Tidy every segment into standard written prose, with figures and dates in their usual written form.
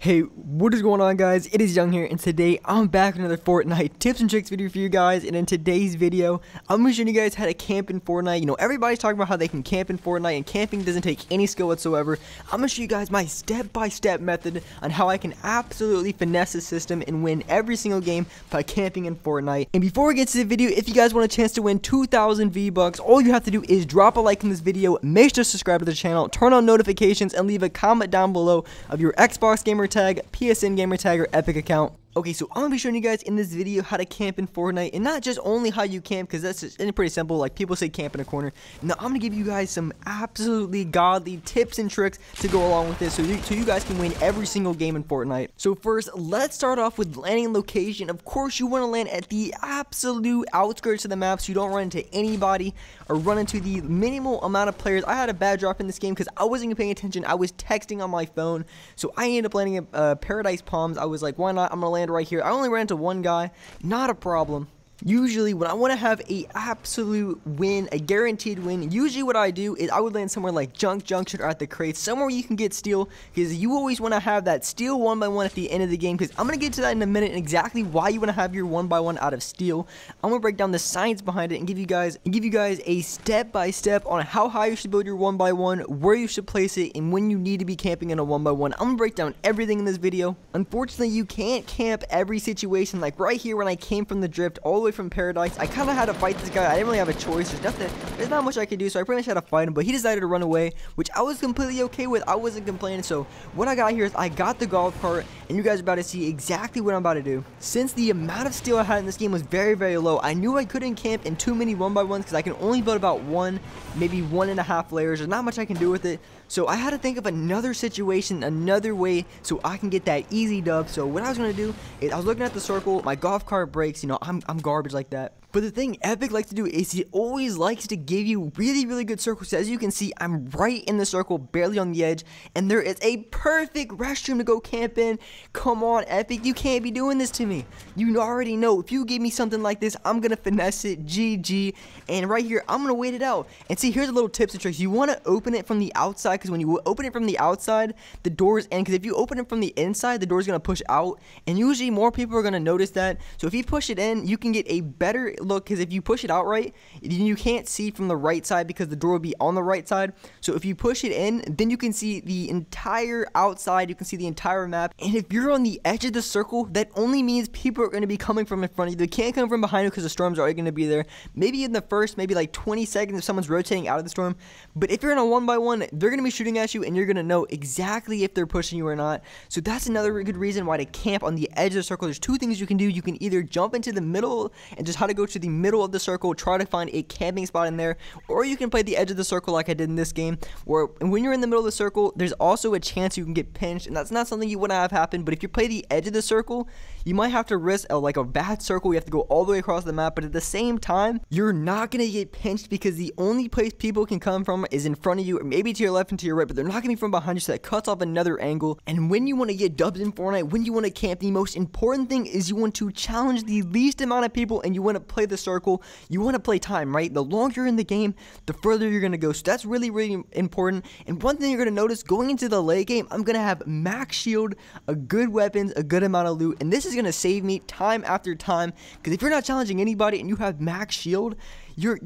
Hey, what is going on, guys? It is Young here, and today I'm back with another Fortnite tips and tricks video for you guys. And in today's video, I'm going to show you guys how to camp in Fortnite. You know, everybody's talking about how they can camp in Fortnite, and camping doesn't take any skill whatsoever. I'm going to show you guys my step-by-step method on how I can absolutely finesse the system and win every single game by camping in Fortnite. And before we get to the video, if you guys want a chance to win 2,000 V-Bucks, all you have to do is drop a like in this video, make sure to subscribe to the channel, turn on notifications, and leave a comment down below of your Xbox gamer tag, PSN gamer tag, or Epic account. Okay, so I'm going to be showing you guys in this video how to camp in Fortnite, and not just only how you camp, because that's just pretty simple. Like, people say camp in a corner. Now, I'm going to give you guys some absolutely godly tips and tricks to go along with this, so you guys can win every single game in Fortnite. So first, let's start off with landing location. Of course, you want to land at the absolute outskirts of the map, so you don't run into anybody or run into the minimal amount of players. I had a bad drop in this game because I wasn't paying attention. I was texting on my phone, so I ended up landing at Paradise Palms. I was like, why not? I'm going to land right here. I only ran into one guy, not a problem. Usually when I want to have a absolute win, a guaranteed win, usually what I do is I would land somewhere like Junk Junction or at the crate, somewhere you can get steal, because you always want to have that steal 1x1 at the end of the game, because I'm going to get to that in a minute and exactly why you want to have your 1x1 out of steal. I'm going to break down the science behind it and give you guys a step-by-step on how high you should build your 1x1, where you should place it, and when you need to be camping in a 1x1. I'm going to break down everything in this video. Unfortunately, you can't camp every situation. Like right here when I came from the drift all the way from Paradise, I kind of had to fight this guy. I didn't really have a choice. There's not much I could do, so I pretty much had to fight him, but he decided to run away, which I was completely okay with. I wasn't complaining. So what I got here is I got the golf cart, and you guys are about to see exactly what I'm about to do. Since the amount of steal I had in this game was very, very low, I knew I couldn't camp in too many 1x1s because I can only build about one, maybe 1.5 layers. There's not much I can do with it. So I had to think of another situation, another way, so I can get that easy dub. So what I was going to do is I was looking at the circle. My golf cart breaks. You know, I'm garbage like that. But the thing Epic likes to do is he always likes to give you really, really good circles. So as you can see, I'm right in the circle, barely on the edge, and there is a perfect restroom to go camp in. Come on, Epic, you can't be doing this to me. You already know, if you give me something like this, I'm going to finesse it, GG. And right here, I'm going to wait it out. And see, here's a little tips and tricks. You want to open it from the outside, because when you open it from the outside, the doors end. Because if you open it from the inside, the door's going to push out, and usually more people are going to notice that. So if you push it in, you can get a better look, because if you push it out right, you can't see from the right side because the door will be on the right side. So if you push it in, then you can see the entire outside, you can see the entire map. And if you're on the edge of the circle, that only means people are going to be coming from in front of you. They can't come from behind you because the storm's already going to be there. Maybe in the first, maybe like 20 seconds if someone's rotating out of the storm. But if you're in a 1x1, they're going to be shooting at you, and you're going to know exactly if they're pushing you or not. So that's another good reason why to camp on the edge of the circle. There's two things you can do. You can either jump into the middle and just how to go to the middle of the circle, try to find a camping spot in there, or you can play the edge of the circle like I did in this game, where when you're in the middle of the circle, there's also a chance you can get pinched, and that's not something you want to have happen. But if you play the edge of the circle, you might have to risk a bad circle. You have to go all the way across the map, but at the same time, you're not going to get pinched, because the only place people can come from is in front of you, or maybe to your left and to your right, but they're not going to be from behind you, so that cuts off another angle. And when you want to get dubs in Fortnite, when you want to camp, the most important thing is you want to challenge the least amount of people, and you want to play the circle. You want to play time, right? The longer you're in the game, the further you're going to go. So that's really, really important. And one thing you're going to notice going into the late game, I'm going to have max shield, a good weapons, a good amount of loot, and this is going to save me time after time, because if you're not challenging anybody and you have max shield, you're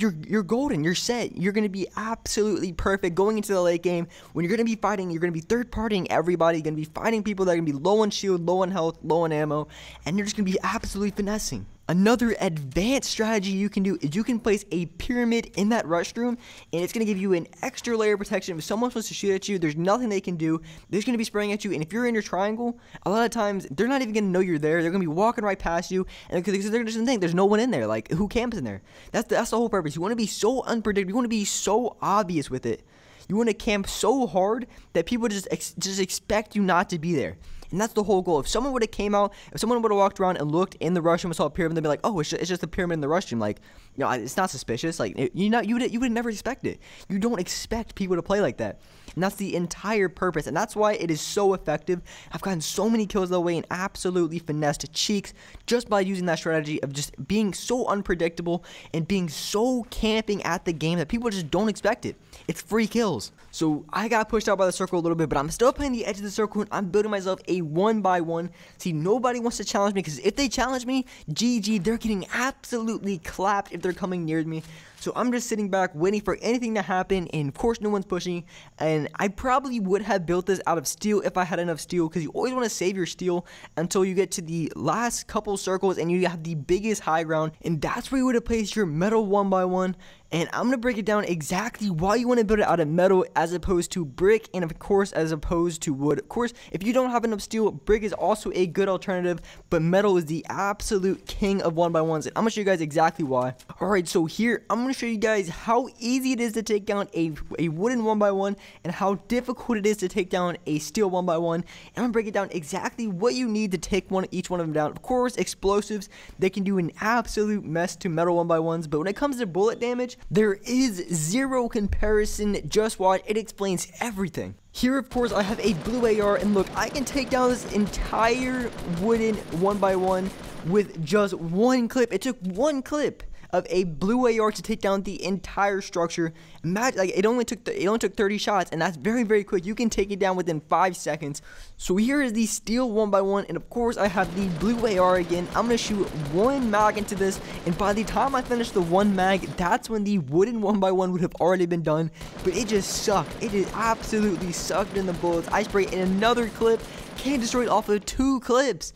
golden. You're set. You're going to be absolutely perfect going into the late game, when you're going to be fighting. You're going to be third-partying everybody. You're going to be fighting people that are going to be low on shield, low on health, low on ammo, and you're just going to be absolutely finessing. Another advanced strategy you can do is you can place a pyramid in that restroom, and it's going to give you an extra layer of protection. If someone wants to shoot at you, there's nothing they can do. They're just going to be spraying at you, and if you're in your triangle, a lot of times, they're not even going to know you're there. They're going to be walking right past you, and because they're just going to think there's no one in there. Like, who camps in there? That's the whole purpose. You want to be so unpredictable. You want to be so obvious with it. You want to camp so hard that people just expect you not to be there. And that's the whole goal. If someone would have came out, if someone would have walked around and looked in the restroom and saw a pyramid, they'd be like, oh, it's just a pyramid in the restroom. Like, you know, it's not suspicious. Like, you would never expect it. You don't expect people to play like that. And that's the entire purpose. And that's why it is so effective. I've gotten so many kills that way and absolutely finessed cheeks just by using that strategy of just being so unpredictable and being so camping at the game that people just don't expect it. It's free kills. So I got pushed out by the circle a little bit, but I'm still playing the edge of the circle, and I'm building myself a me one by one. See, nobody wants to challenge me, because if they challenge me, GG, they're getting absolutely clapped if they're coming near me. So I'm just sitting back waiting for anything to happen, and of course no one's pushing. And I probably would have built this out of steel if I had enough steel, because you always want to save your steel until you get to the last couple circles and you have the biggest high ground, and that's where you would have placed your metal one by one. And I'm going to break it down exactly why you want to build it out of metal as opposed to brick, and of course as opposed to wood. Of course, if you don't have enough steel, brick is also a good alternative, but metal is the absolute king of one by ones, and I'm going to show you guys exactly why. Alright, so here I'm going to show you guys how easy it is to take down a wooden one by one and how difficult it is to take down a steel one by one. And I'm going to break it down exactly what you need to take each one of them down. Of course, explosives, they can do an absolute mess to metal one by ones, but when it comes to bullet damage, there is zero comparison. Just watch, it explains everything. Here, of course, I have a blue AR, and look, I can take down this entire wooden one by one with just one clip. It took one clip of a blue AR to take down the entire structure. Imagine, like, it only took 30 shots, and that's very, very quick. You can take it down within 5 seconds. So here is the steel one by one, and of course I have the blue AR again. I'm gonna shoot one mag into this, and by the time I finish the one mag, that's when the wooden one by one would have already been done. But it just sucked. It is absolutely sucked in the bullets. I sprayed in another clip, can't destroy it off of 2 clips.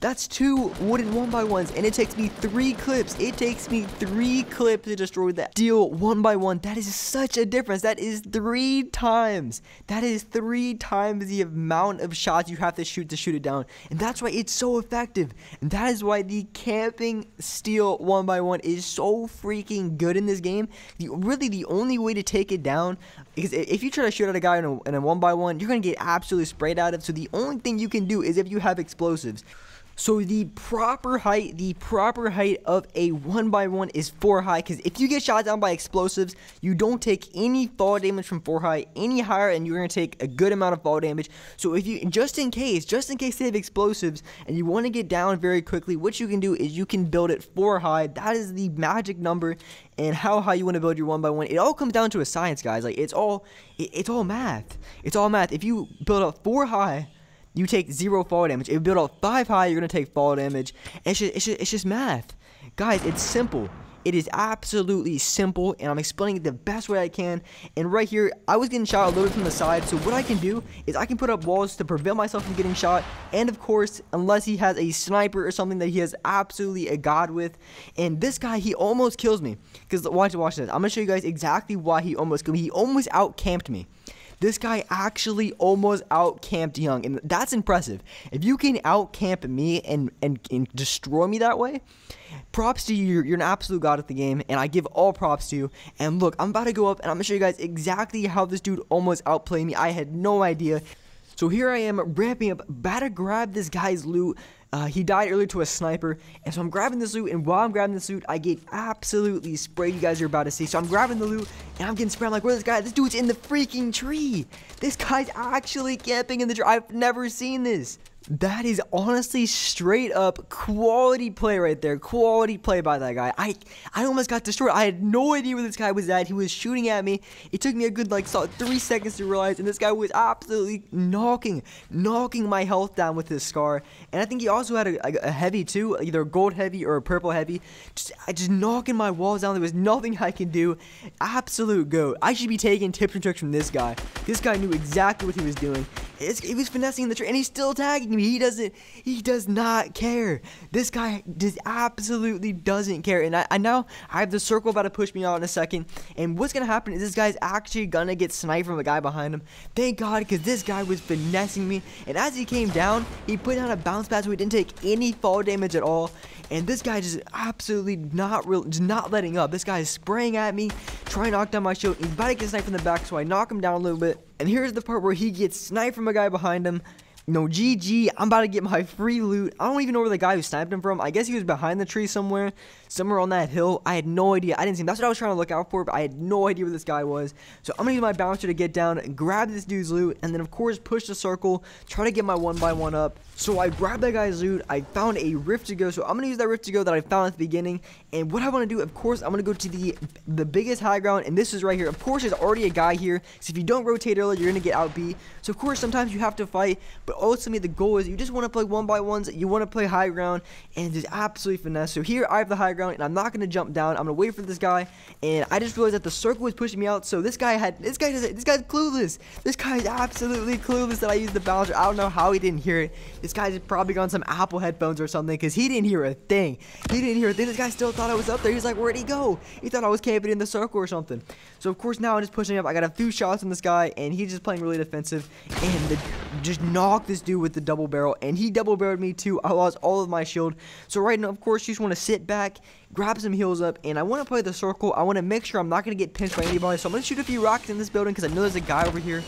That's 2 wooden 1x1s, and it takes me 3 clips. It takes me 3 clips to destroy that steel 1x1. That is such a difference. That is 3 times. That is 3 times the amount of shots you have to shoot it down. And that's why it's so effective. And that is why the camping steel 1x1 is so freaking good in this game. Really, the only way to take it down, because if you try to shoot at a guy in a 1x1, you're going to get absolutely sprayed out of. So the only thing you can do is if you have explosives. So the proper height of a 1x1 is 4 high, because if you get shot down by explosives, you don't take any fall damage from 4 high. Any higher and you're going to take a good amount of fall damage. So if you, just in case they have explosives and you want to get down very quickly, what you can do is you can build it 4 high. That is the magic number, and how high you want to build your 1x1. It all comes down to a science, guys. Like, it's all math. It's all math. If you build up 4 high, you take 0 fall damage. If you build up 5 high, you're going to take fall damage. It's just math. Guys, it's simple. It is absolutely simple, and I'm explaining it the best way I can. And right here, I was getting shot a little bit from the side, so what I can do is I can put up walls to prevent myself from getting shot. And of course, unless he has a sniper or something that he is absolutely a god with. And this guy, he almost kills me. Because watch this. I'm going to show you guys exactly why he almost killed me. He almost out-camped me. This guy actually almost out-camped Young, and that's impressive. If you can out-camp me and destroy me that way, props to you. You're an absolute god at the game, and I give all props to you. And look, I'm about to go up, and I'm going to show you guys exactly how this dude almost outplayed me. I had no idea. So here I am ramping up, about to grab this guy's loot. He died earlier to a sniper, and so I'm grabbing this loot, and while I'm grabbing this loot, I get absolutely sprayed. You guys are about to see. So I'm grabbing the loot, and I'm getting sprayed. I'm like, where's this guy? This dude's in the freaking tree. This guy's actually camping in the tree. I've never seen this. That is honestly straight up quality play right there. Quality play by that guy. I almost got destroyed. I had no idea where this guy was at. He was shooting at me. It took me a good 3 seconds to realize, and this guy was absolutely knocking my health down with his scar. And I think he also had a heavy too, either a gold heavy or a purple heavy. Just knocking my walls down. There was nothing I can do. Absolute goat. I should be taking tips and tricks from this guy. This guy knew exactly what he was doing. He was finessing in the tree, and he's still tagging me. He does not care. This guy just absolutely doesn't care. And I know I have the circle about to push me out in a second, and what's gonna happen is this guy's actually gonna get sniped from a guy behind him. Thank God, because this guy was finessing me, and as he came down, he put down a bounce pad, so he didn't take any fall damage at all. And this guy just absolutely not letting up. This guy is spraying at me, trying to knock down my shield. He's about to get sniped from the back, so I knock him down a little bit. And here's the part where he gets sniped from a guy behind him. No, GG, I'm about to get my free loot. I don't even know where the guy who sniped him from. I guess he was behind the tree somewhere on that hill. I had no idea. I didn't see him. That's what I was trying to look out for, but I had no idea where this guy was. So I'm going to use my bouncer to get down, grab this dude's loot, and then, of course, push the circle, try to get my 1x1 up. So I grabbed that guy's loot. I found a rift to go, so I'm going to use that rift to go that I found at the beginning. And what I want to do, of course, I'm going to go to the biggest high ground, and this is right here. Of course, there's already a guy here, so if you don't rotate early, you're going to get out B. So, of course, sometimes you have to fight, but But ultimately, the goal is you just want to play one by ones, you want to play high ground, and just absolutely finesse. So here I have the high ground, and I'm not going to jump down. I'm going to wait for this guy, and I just realized that the circle was pushing me out. So this guy's clueless. This guy is absolutely clueless that I used the bouncer. I don't know how he didn't hear it. This guy's probably got some Apple headphones or something, because he didn't hear a thing. This guy still thought I was up there. He's like, where'd he go? He thought I was camping in the circle or something. So of course now I'm just pushing up. I got a few shots on this guy, and he's just playing really defensive, and just knocked this dude with the double barrel, and he double barreled me too. I lost all of my shield. So right now, of course, you just want to sit back, grab some heals up, and I want to play the circle. I want to make sure I'm not going to get pinched by anybody, so I'm going to shoot a few rockets in this building because I know there's a guy over here.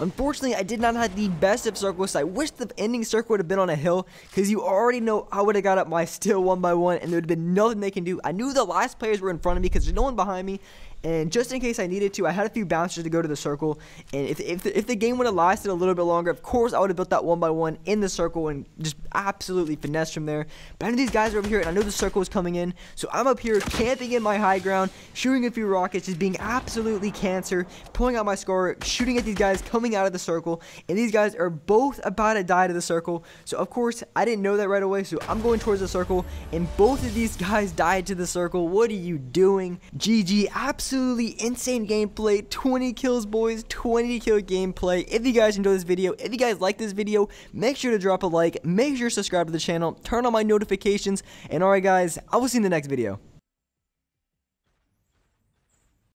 Unfortunately, I did not have the best of circles. So I wish the ending circle would have been on a hill, because you already know I would have got up my still one by one, and there would have been nothing they can do. I knew the last players were in front of me because there's no one behind me, and just in case I needed to, I had a few bouncers to go to the circle. And if the game would have lasted a little bit longer, of course, I would have built that one by one in the circle and just absolutely finessed from there. But I know these guys are over here, and I know the circle is coming in, so I'm up here camping in my high ground, shooting a few rockets, just being absolutely cancer, pulling out my scar, shooting at these guys coming out of the circle, and these guys are both about to die to the circle. So of course I didn't know that right away, so I'm going towards the circle, and both of these guys died to the circle. What are you doing? GG. Absolutely insane gameplay. 20 kills, boys. 20 kill gameplay. If you guys enjoyed this video, if you guys like this video, make sure to drop a like, make sure to subscribe to the channel, turn on my notifications, and alright guys, I will see you in the next video.